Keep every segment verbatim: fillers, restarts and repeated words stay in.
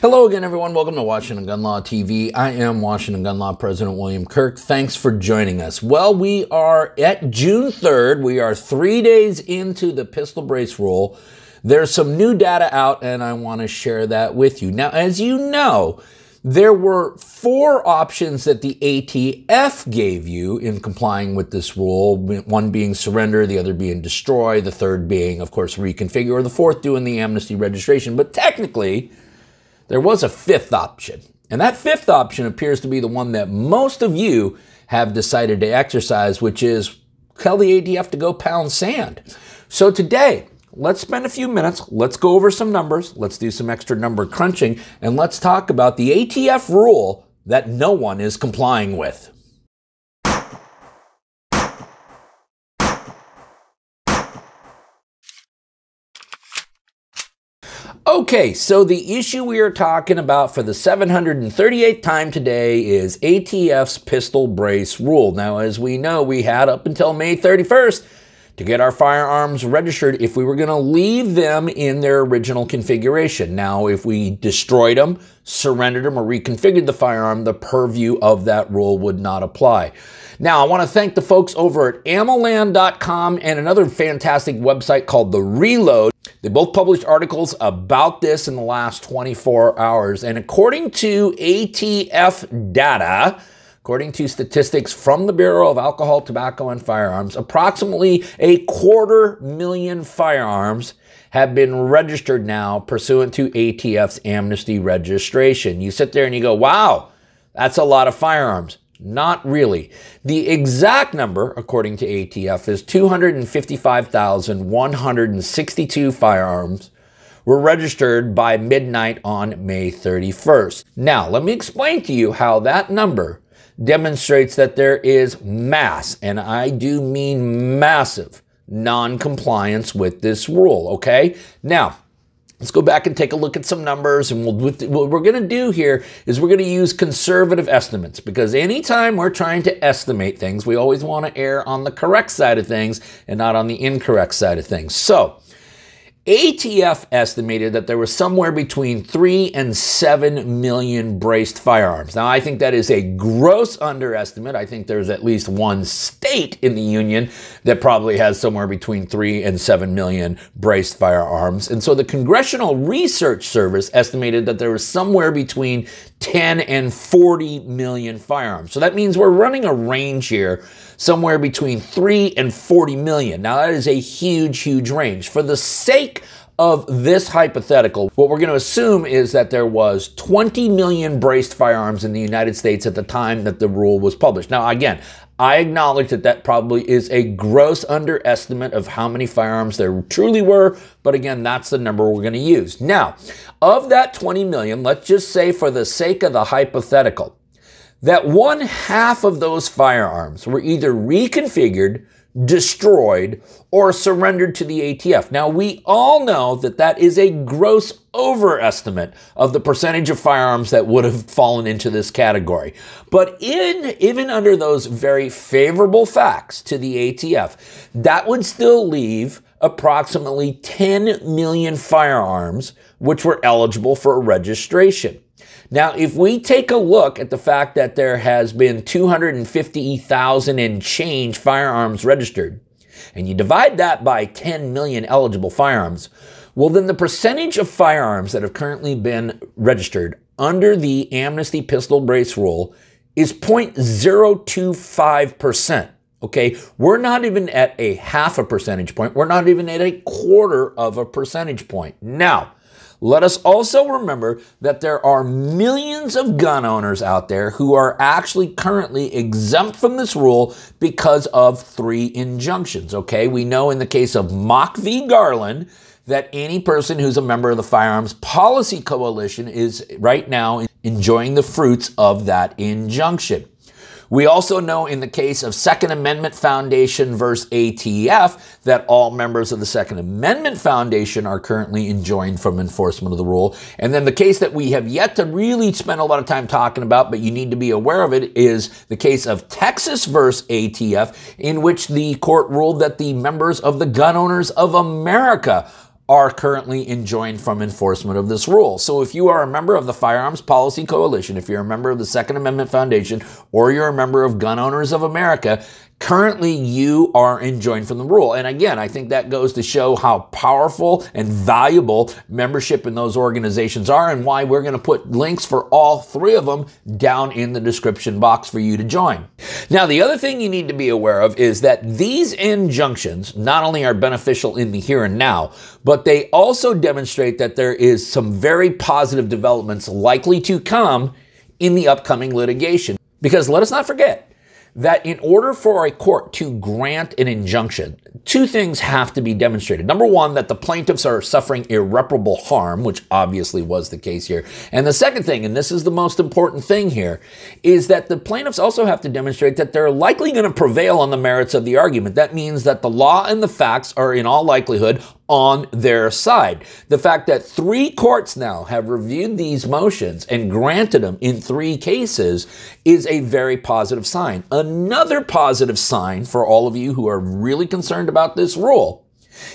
Hello again, everyone. Welcome to Washington Gun Law T V. I am Washington Gun Law President William Kirk. Thanks for joining us. Well, we are at June third. We are three days into the pistol brace rule. There's some new data out, and I want to share that with you. Now, as you know, there were four options that the A T F gave you in complying with this rule, one being surrender, the other being destroy, the third being, of course, reconfigure, or the fourth doing the amnesty registration. But technically, there was a fifth option, and that fifth option appears to be the one that most of you have decided to exercise, which is tell the A T F to go pound sand. So today, let's spend a few minutes, let's go over some numbers, let's do some extra number crunching, and let's talk about the A T F rule that no one is complying with. Okay, so the issue we are talking about for the seven hundred thirty-eighth time today is A T F's pistol brace rule. Now, as we know, we had up until May thirty-first to get our firearms registered if we were gonna leave them in their original configuration. Now, if we destroyed them, surrendered them, or reconfigured the firearm, the purview of that rule would not apply. Now, I wanna thank the folks over at ammo land dot com and another fantastic website called The Reload. They both published articles about this in the last twenty-four hours. And according to A T F data, according to statistics from the Bureau of Alcohol, Tobacco and Firearms, approximately a quarter million firearms have been registered now pursuant to A T F's amnesty registration. You sit there and you go, wow, that's a lot of firearms. Not really. The exact number, according to A T F, is two hundred fifty-five thousand one hundred sixty-two firearms were registered by midnight on May thirty-first. Now, let me explain to you how that number demonstrates that there is mass, and I do mean massive, non-compliance with this rule, okay? Now, let's go back and take a look at some numbers, and we'll, what we're gonna do here is we're gonna use conservative estimates, because anytime we're trying to estimate things, we always wanna err on the correct side of things and not on the incorrect side of things. So, A T F estimated that there was somewhere between three and seven million braced firearms. Now, I think that is a gross underestimate. I think there's at least one state in the union that probably has somewhere between three and seven million braced firearms. And so the Congressional Research Service estimated that there was somewhere between ten and forty million firearms. So that means we're running a range here somewhere between three and forty million. Now, that is a huge, huge range. For the sake of this hypothetical, what we're going to assume is that there was twenty million braced firearms in the United States at the time that the rule was published. Now, again, I acknowledge that that probably is a gross underestimate of how many firearms there truly were, but again, that's the number we're going to use. Now, of that twenty million, let's just say for the sake of the hypothetical, that one half of those firearms were either reconfigured, destroyed, or surrendered to the A T F. Now, we all know that that is a gross overestimate of the percentage of firearms that would have fallen into this category. But in, even under those very favorable facts to the A T F, that would still leave approximately ten million firearms which were eligible for registration. Now, if we take a look at the fact that there has been two hundred fifty thousand and change firearms registered, and you divide that by ten million eligible firearms, well, then the percentage of firearms that have currently been registered under the amnesty pistol brace rule is zero point zero two five percent. Okay, we're not even at a half a percentage point. We're not even at a quarter of a percentage point. Now, let us also remember that there are millions of gun owners out there who are actually currently exempt from this rule because of three injunctions, okay? We know in the case of Mach versus Garland that any person who's a member of the Firearms Policy Coalition is right now enjoying the fruits of that injunction. We also know in the case of Second Amendment Foundation versus A T F that all members of the Second Amendment Foundation are currently enjoined from enforcement of the rule. And then the case that we have yet to really spend a lot of time talking about, but you need to be aware of it, is the case of Texas versus A T F, in which the court ruled that the members of the Gun Owners of America are currently enjoined from enforcement of this rule. So if you are a member of the Firearms Policy Coalition, if you're a member of the Second Amendment Foundation, or you're a member of Gun Owners of America, currently you are enjoined from the rule. And again, I think that goes to show how powerful and valuable membership in those organizations are, and why we're going to put links for all three of them down in the description box for you to join. Now, the other thing you need to be aware of is that these injunctions not only are beneficial in the here and now, but they also demonstrate that there is some very positive developments likely to come in the upcoming litigation. Because let us not forget that in order for a court to grant an injunction, two things have to be demonstrated. Number one, that the plaintiffs are suffering irreparable harm, which obviously was the case here. And the second thing, and this is the most important thing here, is that the plaintiffs also have to demonstrate that they're likely going to prevail on the merits of the argument. That means that the law and the facts are in all likelihood on their side. The fact that three courts now have reviewed these motions and granted them in three cases is a very positive sign. Another positive sign for all of you who are really concerned about this rule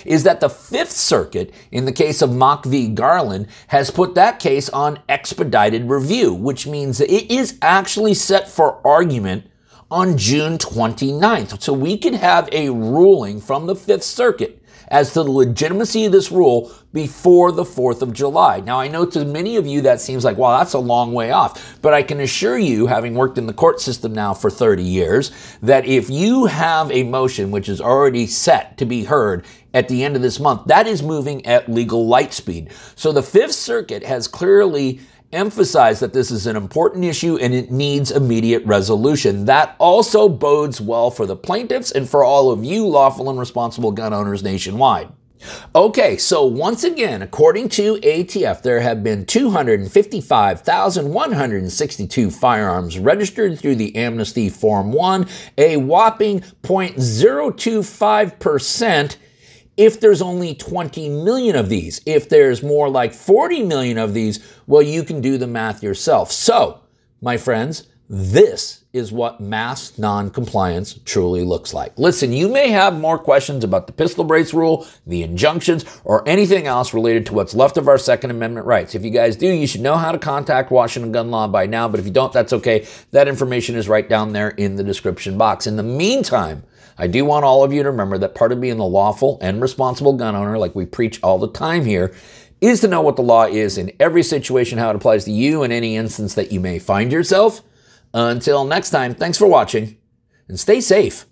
is that the Fifth Circuit, in the case of Mach v. Garland, has put that case on expedited review, which means that it is actually set for argument on June twenty-ninth. So we could have a ruling from the Fifth Circuit as to the legitimacy of this rule before the fourth of July. Now, I know to many of you that seems like, well, that's a long way off, but I can assure you, having worked in the court system now for thirty years, that if you have a motion which is already set to be heard at the end of this month, that is moving at legal light speed. So the Fifth Circuit has clearly emphasize that this is an important issue and it needs immediate resolution. That also bodes well for the plaintiffs and for all of you lawful and responsible gun owners nationwide. Okay, so once again, according to A T F, there have been two hundred fifty-five thousand one hundred sixty-two firearms registered through the Amnesty Form one, a whopping zero point zero two five percent if there's only twenty million of these. If there's more like forty million of these, well, you can do the math yourself. So, my friends, this is what mass noncompliance truly looks like. Listen, you may have more questions about the pistol brace rule, the injunctions, or anything else related to what's left of our Second Amendment rights. If you guys do, you should know how to contact Washington Gun Law by now, but if you don't, that's okay. That information is right down there in the description box. In the meantime, I do want all of you to remember that part of being the lawful and responsible gun owner, like we preach all the time here, is to know what the law is in every situation, how it applies to you in any instance that you may find yourself. Until next time, thanks for watching and stay safe.